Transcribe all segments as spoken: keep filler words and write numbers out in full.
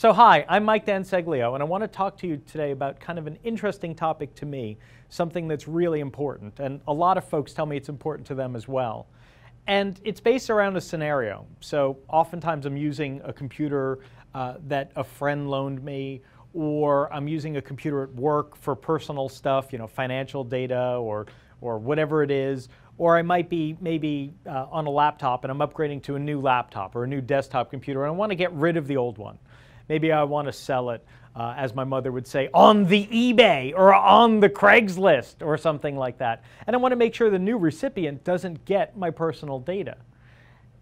So hi, I'm Mike Danseglio, and I want to talk to you today about kind of an interesting topic to me, something that's really important, and a lot of folks tell me it's important to them as well. And it's based around a scenario. So oftentimes I'm using a computer uh, that a friend loaned me, or I'm using a computer at work for personal stuff, you know, financial data or, or whatever it is, or I might be maybe uh, on a laptop and I'm upgrading to a new laptop or a new desktop computer and I want to get rid of the old one. Maybe I want to sell it, uh, as my mother would say, on the eBay or on the Craigslist or something like that. And I want to make sure the new recipient doesn't get my personal data.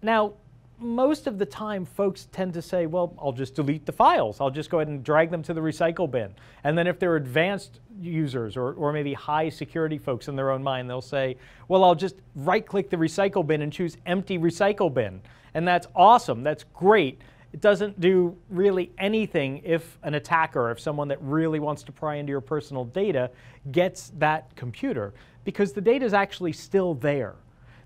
Now, most of the time, folks tend to say, well, I'll just delete the files. I'll just go ahead and drag them to the recycle bin. And then if they're advanced users or, or maybe high security folks in their own mind, they'll say, well, I'll just right-click the recycle bin and choose empty recycle bin. And that's awesome. That's great. It doesn't do really anything if an attacker, if someone that really wants to pry into your personal data, gets that computer, because the data is actually still there.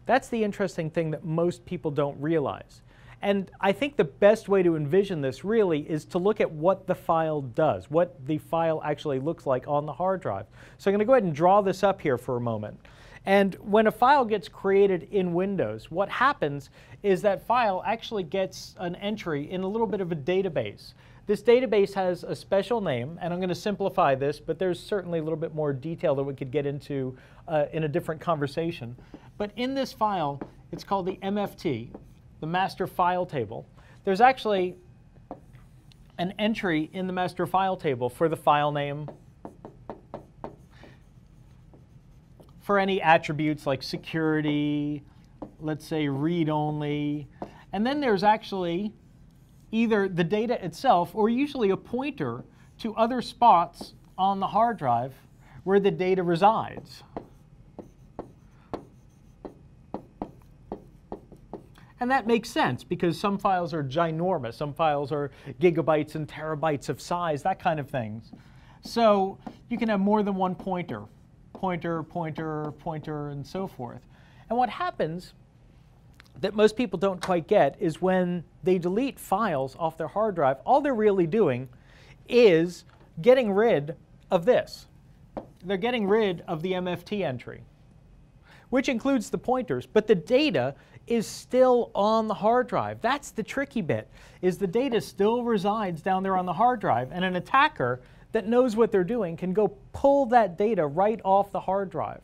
That's the interesting thing that most people don't realize. And I think the best way to envision this really is to look at what the file does, what the file actually looks like on the hard drive. So I'm going to go ahead and draw this up here for a moment. And when a file gets created in Windows, what happens is that file actually gets an entry in a little bit of a database. This database has a special name, and I'm going to simplify this, but there's certainly a little bit more detail that we could get into uh, in a different conversation. But in this file, it's called the M F T, the master file table. There's actually an entry in the master file table for the file name, for any attributes like security, let's say read-only. And then there's actually either the data itself or usually a pointer to other spots on the hard drive where the data resides. And that makes sense because some files are ginormous. Some files are gigabytes and terabytes of size, that kind of things. So you can have more than one pointer. pointer, pointer, pointer, and so forth. And what happens that most people don't quite get is when they delete files off their hard drive, all they're really doing is getting rid of this. They're getting rid of the M F T entry, which includes the pointers, but the data is still on the hard drive. That's the tricky bit, is the data still resides down there on the hard drive, and an attacker that knows what they're doing can go pull that data right off the hard drive.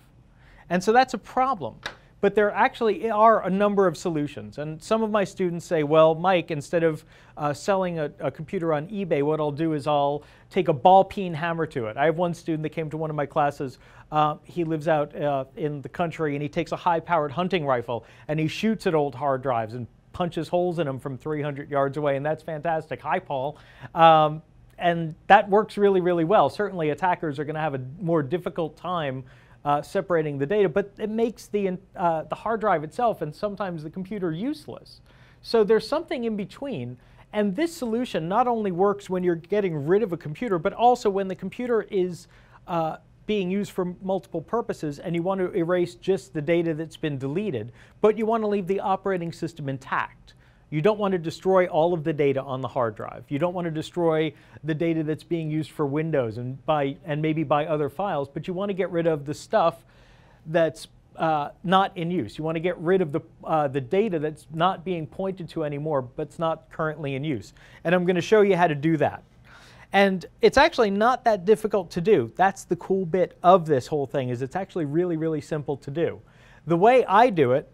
And so that's a problem. But there actually are a number of solutions. And some of my students say, well, Mike, instead of uh, selling a, a computer on eBay, what I'll do is I'll take a ball-peen hammer to it. I have one student that came to one of my classes. Uh, he lives out uh, in the country, and he takes a high-powered hunting rifle, and he shoots at old hard drives and punches holes in them from three hundred yards away, and that's fantastic. Hi, Paul. Um, And that works really, really well. Certainly attackers are going to have a more difficult time uh, separating the data, but it makes the, uh, the hard drive itself and sometimes the computer useless. So there's something in between, and this solution not only works when you're getting rid of a computer, but also when the computer is uh, being used for multiple purposes and you want to erase just the data that's been deleted, but you want to leave the operating system intact. You don't want to destroy all of the data on the hard drive. You don't want to destroy the data that's being used for Windows and, by, and maybe by other files, but you want to get rid of the stuff that's uh, not in use. You want to get rid of the, uh, the data that's not being pointed to anymore, but's not currently in use. And I'm going to show you how to do that. And it's actually not that difficult to do. That's the cool bit of this whole thing, is it's actually really, really simple to do. The way I do it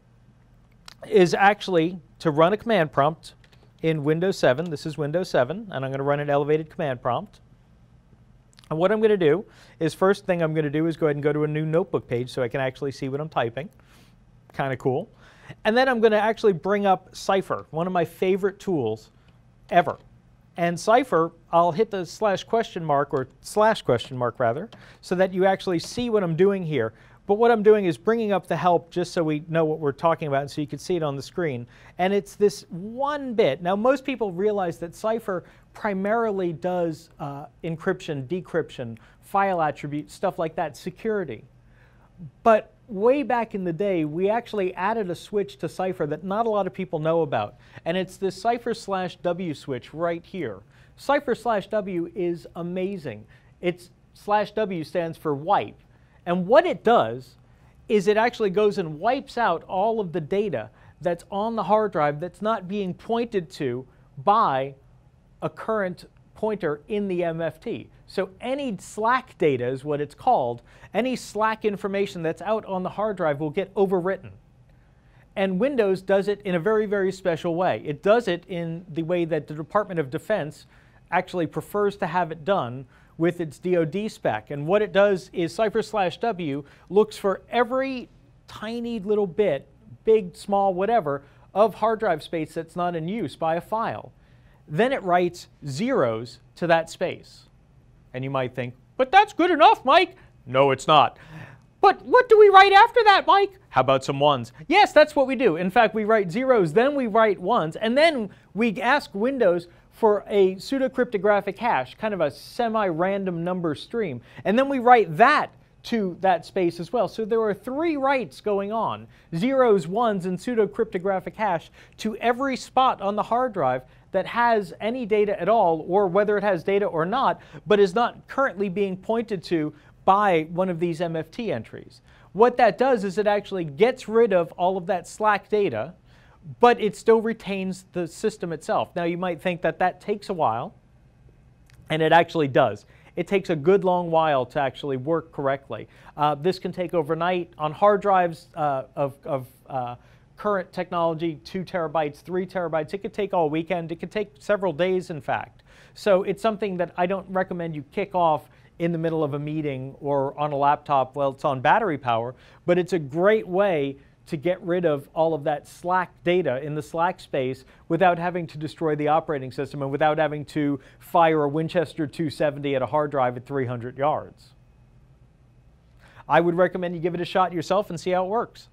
is actually to run a command prompt in Windows seven. This is Windows seven, and I'm going to run an elevated command prompt. And what I'm going to do is, first thing I'm going to do is go ahead and go to a new notebook page so I can actually see what I'm typing. Kind of cool. And then I'm going to actually bring up Cipher, one of my favorite tools ever. And Cipher, I'll hit the slash question mark, or slash question mark rather, so that you actually see what I'm doing here. But what I'm doing is bringing up the help just so we know what we're talking about and so you can see it on the screen. And it's this one bit. Now, most people realize that Cipher primarily does uh, encryption, decryption, file attributes, stuff like that, security. But way back in the day, we actually added a switch to Cipher that not a lot of people know about, and it's this Cipher slash W switch right here. Cipher slash W is amazing. It's slash W stands for wipe, and what it does is it actually goes and wipes out all of the data that's on the hard drive that's not being pointed to by a current pointer in the M F T. So any slack data is what it's called. Any slack information that's out on the hard drive will get overwritten. And Windows does it in a very, very special way. It does it in the way that the Department of Defense actually prefers to have it done with its D O D spec. And what it does is Cipher slash W looks for every tiny little bit, big, small, whatever, of hard drive space that's not in use by a file. Then it writes zeros to that space. And you might think, but that's good enough, Mike. No, it's not. But what do we write after that, Mike? How about some ones? Yes, that's what we do. In fact, we write zeros, then we write ones, and then we ask Windows for a pseudocryptographic hash, kind of a semi-random number stream. And then we write that to that space as well. So there are three writes going on, zeros, ones, and pseudocryptographic hash to every spot on the hard drive that has any data at all, or whether it has data or not, but is not currently being pointed to by one of these M F T entries. What that does is it actually gets rid of all of that slack data, but it still retains the system itself. Now you might think that that takes a while, and it actually does. It takes a good long while to actually work correctly. Uh, this can take overnight. On hard drives uh, of, of uh, current technology, two terabytes, three terabytes, it could take all weekend. It could take several days, in fact. So it's something that I don't recommend you kick off in the middle of a meeting or on a laptop while it's on battery power, but it's a great way to get rid of all of that slack data in the slack space without having to destroy the operating system and without having to fire a Winchester two seventy at a hard drive at three hundred yards. I would recommend you give it a shot yourself and see how it works.